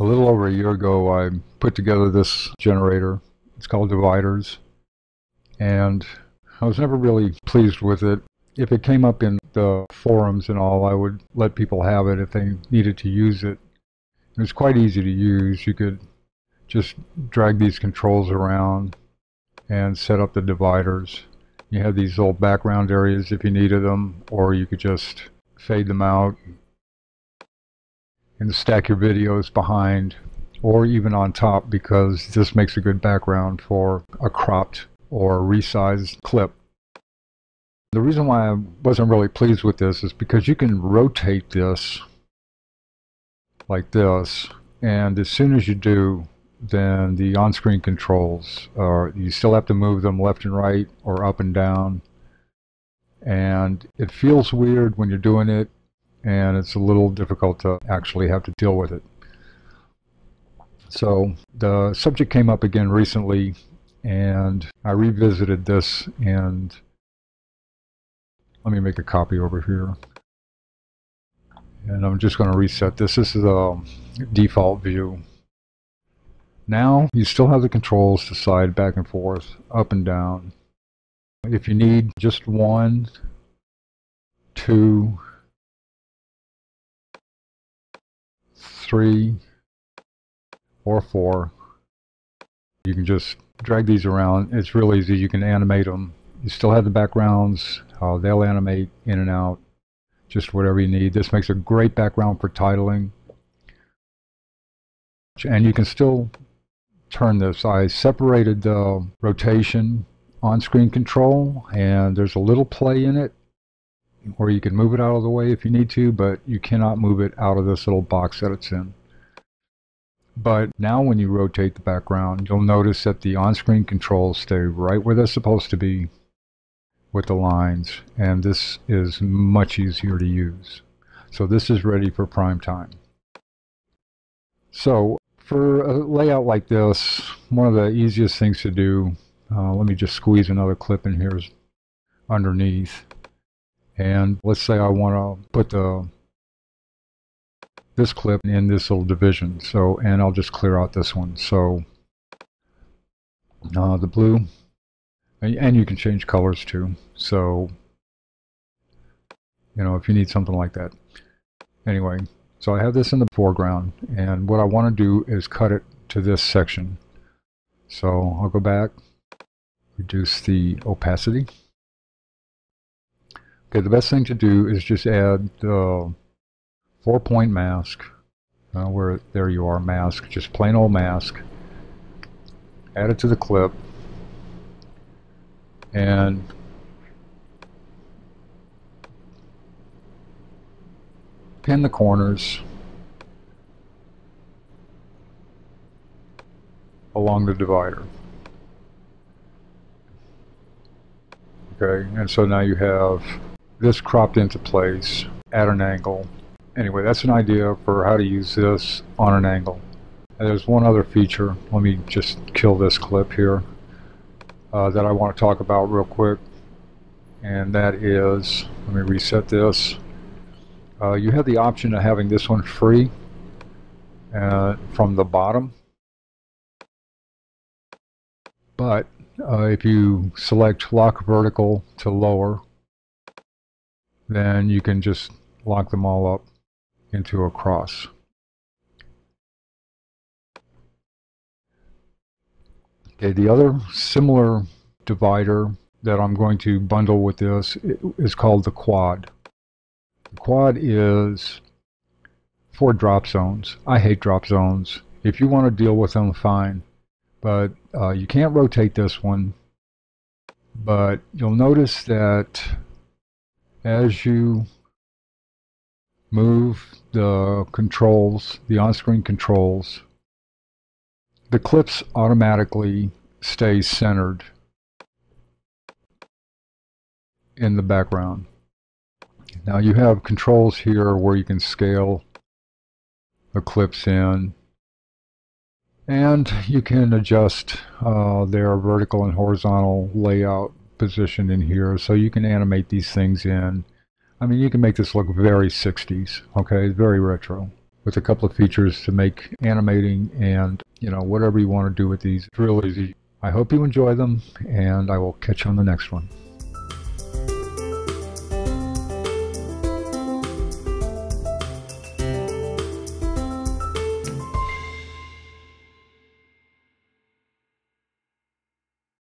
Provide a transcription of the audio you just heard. A little over a year ago, I put together this generator. It's called Dividers, and I was never really pleased with it. If it came up in the forums and all, I would let people have it if they needed to use it. It was quite easy to use. You could just drag these controls around and set up the dividers. You had these little background areas if you needed them, or you could just fade them out and stack your videos behind or even on top, because this makes a good background for a cropped or resized clip. The reason why I wasn't really pleased with this is because you can rotate this like this, and as soon as you do, then the on-screen controls are, you still have to move them left and right or up and down, and it feels weird when you're doing it, and it's a little difficult to actually have to deal with it. So the subject came up again recently, and I revisited this, and let me make a copy over here. And I'm just going to reset this. This is a default view. Now you still have the controls to slide back and forth, up and down. If you need just one, two, three, or four, you can just drag these around. It's real easy. You can animate them. You still have the backgrounds, they'll animate in and out, just whatever you need. This makes a great background for titling. And you can still turn this. I separated the rotation on-screen control, and there's a little play in it where you can move it out of the way if you need to, but you cannot move it out of this little box that it's in. But now when you rotate the background, you'll notice that the on-screen controls stay right where they're supposed to be with the lines, and this is much easier to use. So this is ready for prime time. So for a layout like this, one of the easiest things to do, let me just squeeze another clip in here underneath, and let's say I want to put this clip in this little division, so, and I'll just clear out this one, so the blue, and you can change colors too, so you know, if you need something like that. Anyway, so I have this in the foreground, and what I want to do is cut it to this section. So I'll go back, reduce the opacity. Okay, the best thing to do is just add the 4-point mask, where there you are, mask, just plain old mask. Add it to the clip, and pin the corners along the divider. Okay, and so now you have this cropped into place at an angle. Anyway, that's an idea for how to use this on an angle. And there's one other feature. Let me just kill this clip here that I want to talk about real quick, and that is, let me reset this. You have the option of having this one free from the bottom, but if you select lock vertical to lower, then you can just lock them all up into a cross. Okay, the other similar divider that I'm going to bundle with this is called the quad. The quad is for drop zones. I hate drop zones. If you want to deal with them, fine. But you can't rotate this one. But you'll notice that as you move the controls, the on-screen controls, the clips automatically stay centered in the background. Now you have controls here where you can scale the clips in, and you can adjust their vertical and horizontal layout position in here, so you can animate these things in. I mean, you can make this look very 60s, okay, very retro. with a couple of features to make animating and, you know, whatever you want to do with these. It's real easy. I hope you enjoy them, and I will catch you on the next one.